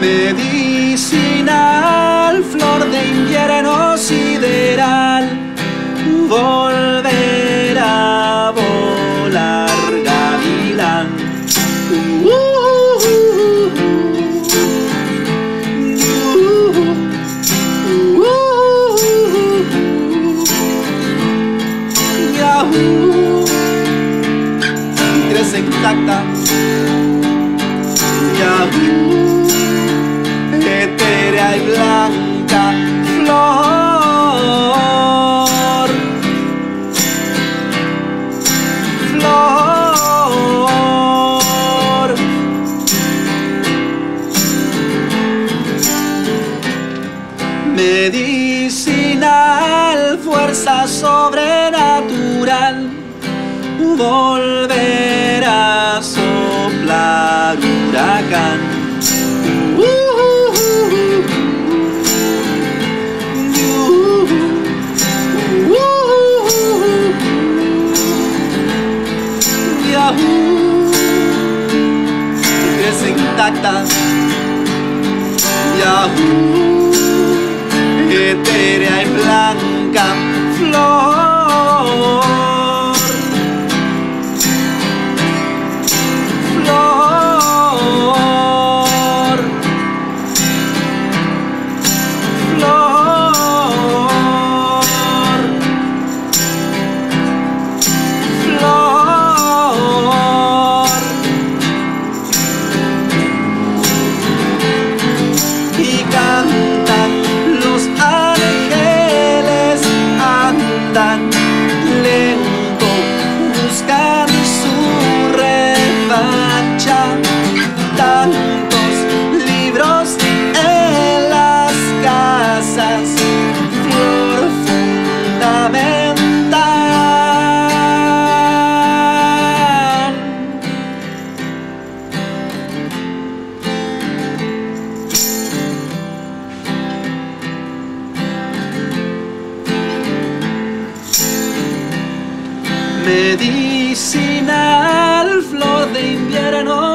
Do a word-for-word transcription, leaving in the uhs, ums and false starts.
medicinal, flor de invierno sideral, volver a volar, gavilán. Uh, uh, uh, uh, uh, uh, uh, yahoo, crece intacta. Yahoo, etérea y blanca flor, flor. Medicinal, fuerza sobrenatural, volver a soplar huracán. Crece intacta, yahoo, etérea y blanca flor, flor, flor, flor. Medicinal, flor de invierno.